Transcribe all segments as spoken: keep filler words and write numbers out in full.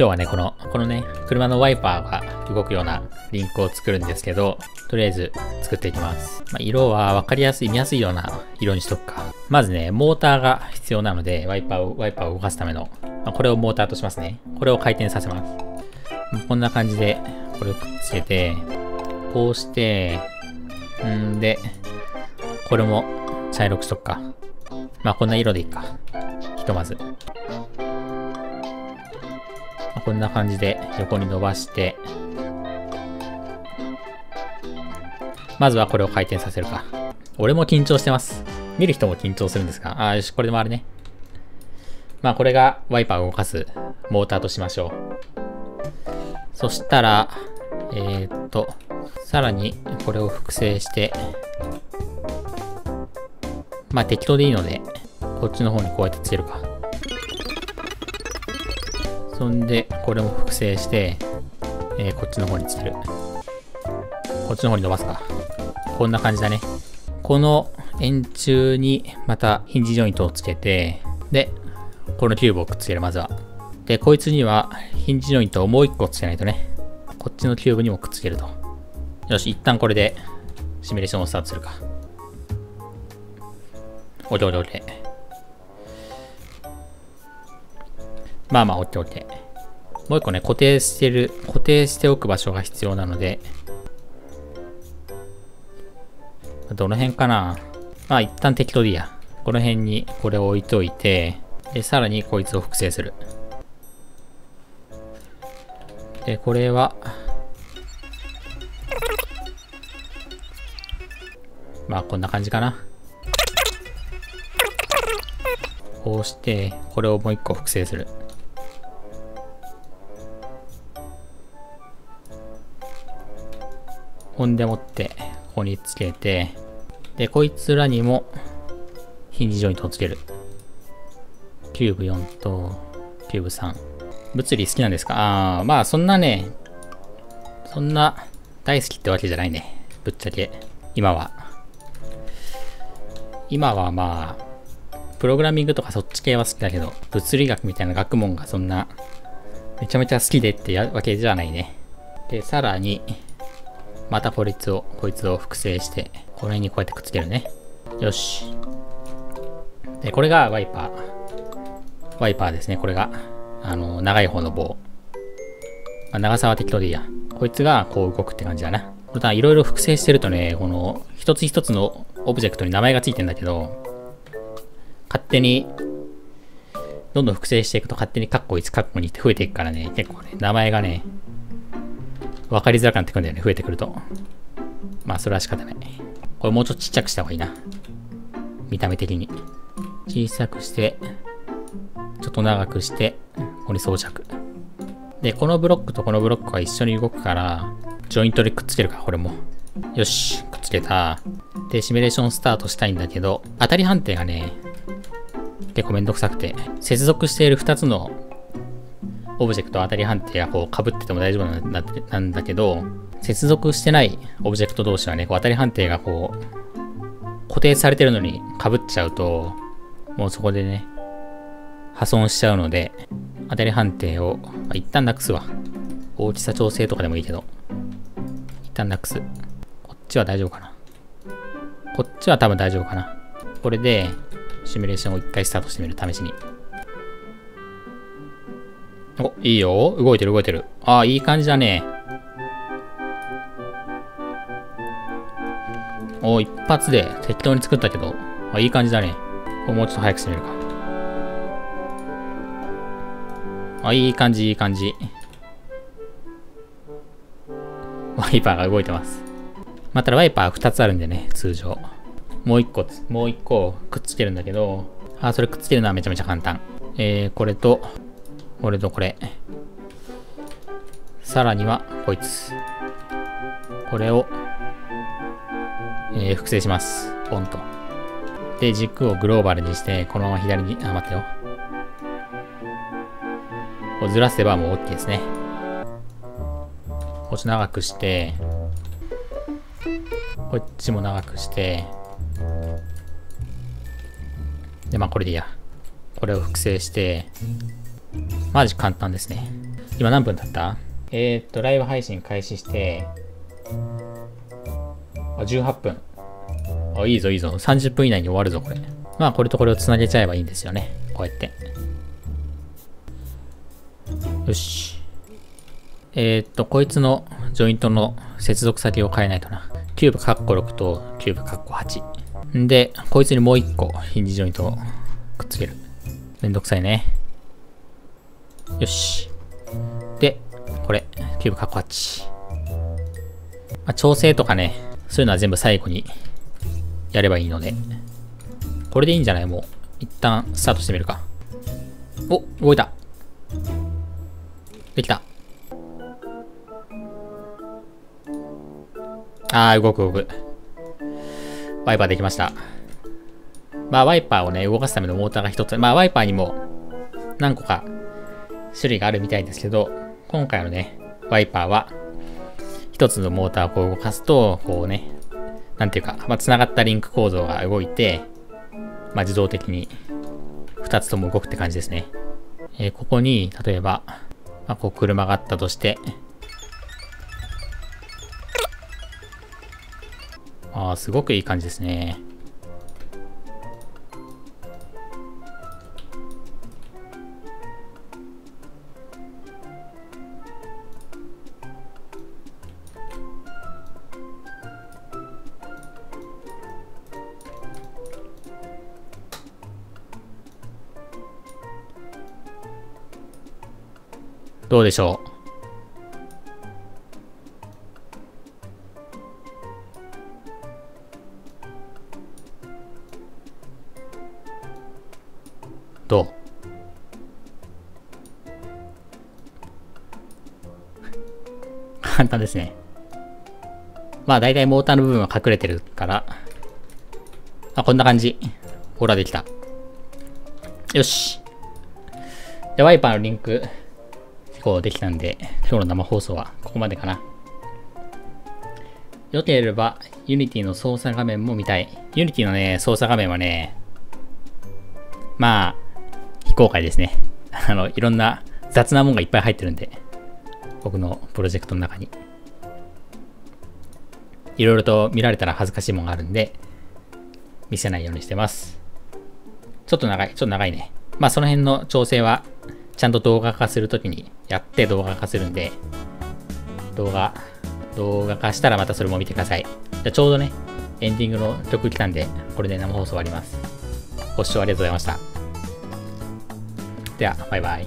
今日はね、この、このね、車のワイパーが動くようなリンクを作るんですけど、とりあえず作っていきます。まあ、色は分かりやすい、見やすいような色にしとくか。まずね、モーターが必要なので、ワイパーを、ワイパーを動かすための、まあ、これをモーターとしますね。これを回転させます。こんな感じで、これをくっつけて、こうして、んで、これも茶色くしとくか。まあ、こんな色でいいか。ひとまず。こんな感じで横に伸ばして、まずはこれを回転させるか。俺も緊張してます。見る人も緊張するんですが、あーよし、これで回るね。まあこれがワイパーを動かすモーターとしましょう。そしたら、えー、っと、さらにこれを複製して、まあ適当でいいので、こっちの方にこうやってつけるか。そんで、これも複製して、えー、こっちの方につける。こっちの方に伸ばすか。こんな感じだね。この円柱にまたヒンジジョイントをつけて、で、このキューブをくっつける、まずは。で、こいつにはヒンジジョイントをもう一個つけないとね。こっちのキューブにもくっつけると。よし、一旦これでシミュレーションをスタートするか。オッケーオッケーオッケー。まあまあ、オッケーオッケー。もう一個ね、固定してる、固定しておく場所が必要なので、どの辺かな？まあ、一旦適当でいいや。この辺にこれを置いといて、で、さらにこいつを複製する。で、これは、まあ、こんな感じかな。こうして、これをもう一個複製する。ほんでもって、ここにつけて、で、こいつらにも、ヒンジジョイントをつける。キューブよんと、キューブさん。物理好きなんですか？あー、まあそんなね、そんな大好きってわけじゃないね。ぶっちゃけ、今は。今はまあ、プログラミングとかそっち系は好きだけど、物理学みたいな学問がそんな、めちゃめちゃ好きでってわけじゃないね。で、さらに、またこいつを、こいつを複製して、この辺にこうやってくっつけるね。よし。で、これがワイパー。ワイパーですね、これが。あの、長い方の棒。まあ、長さは適当でいいや。こいつがこう動くって感じだな。これだ、いろいろ複製してるとね、この、一つ一つのオブジェクトに名前がついてんだけど、勝手に、どんどん複製していくと勝手にカッコいち、カッコにって増えていくからね、結構ね、名前がね、分かりづらくなってくるんだよね、増えてくると。まあ、それは仕方ない。これもうちょっとちっちゃくした方がいいな。見た目的に。小さくして、ちょっと長くして、ここに装着。で、このブロックとこのブロックは一緒に動くから、ジョイントでくっつけるか、これも。よし、くっつけた。で、シミュレーションスタートしたいんだけど、当たり判定がね、結構めんどくさくて、接続しているふたつのオブジェクト当たり判定がこう被ってても大丈夫なんだけど、接続してないオブジェクト同士はね、こう当たり判定がこう固定されてるのに被っちゃうと、もうそこでね、破損しちゃうので、当たり判定を、まあ、一旦なくすわ。大きさ調整とかでもいいけど、一旦なくす。こっちは大丈夫かな。こっちは多分大丈夫かな。これで、シミュレーションを一回スタートしてみる、試しに。お、いいよ。動いてる動いてる。ああ、いい感じだね。お、一発で適当に作ったけど、あ、いい感じだね。これもうちょっと早くしてみるか。あ、いい感じ、いい感じ。ワイパーが動いてます。まあ、ただワイパーふたつあるんでね、通常。もういっこ、もういっこくっつけるんだけど、あ、それくっつけるのはめちゃめちゃ簡単。えー、これと、これとこれ。さらには、こいつ。これを、えー、複製します。ポンと。で、軸をグローバルにして、このまま左に、あ、待ってよ。こうずらせばもう OK ですね。こっち長くして、こっちも長くして、で、まあこれでいいや。これを複製して、マジ簡単ですね。今何分経った？えー、っと、ライブ配信開始して、あ、じゅうはっぷん。あ、いいぞいいぞ。さんじゅっぷん以内に終わるぞ、これ。まあ、これとこれをつなげちゃえばいいんですよね。こうやって。よし。えー、っと、こいつのジョイントの接続先を変えないとな。キューブカッコろくとキューブカッコはち。んで、こいつにもういっこヒンジジョイントをくっつける。めんどくさいね。よし。で、これ、キューブカッコはち。まあ、調整とかね、そういうのは全部最後にやればいいので、これでいいんじゃない？もう、一旦スタートしてみるか。お、動いた。できた。あー、動く動く。ワイパーできました。まあ、ワイパーをね、動かすためのモーターが一つ。まあ、ワイパーにも何個か種類があるみたいですけど、今回のね、ワイパーは、一つのモーターをこう動かすと、こうね、なんていうか、まあ、繋がったリンク構造が動いて、まあ、自動的に二つとも動くって感じですね。えー、ここに、例えば、まあ、こう車があったとして、ああ、すごくいい感じですね。どうでしょう？どう？簡単ですね。まあ、だいたいモーターの部分は隠れてるから。あ、こんな感じ。ほら、できた。よし。で、ワイパーのリンク。こうできたんで、今日の生放送はここまでかな。よければ Unity の操作画面も見たい。Unity のね、操作画面はね、まあ、非公開ですね。あの、いろんな雑なもんがいっぱい入ってるんで、僕のプロジェクトの中に。いろいろと見られたら恥ずかしいもんがあるんで、見せないようにしてます。ちょっと長い、ちょっと長いね。まあ、その辺の調整は、ちゃんと動画化するときにやって動画化するんで、動画、動画化したらまたそれも見てください。じゃちょうどね、エンディングの曲来たんで、これで生放送終わります。ご視聴ありがとうございました。では、バイバイ。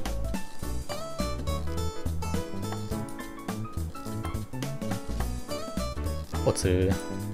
おつー。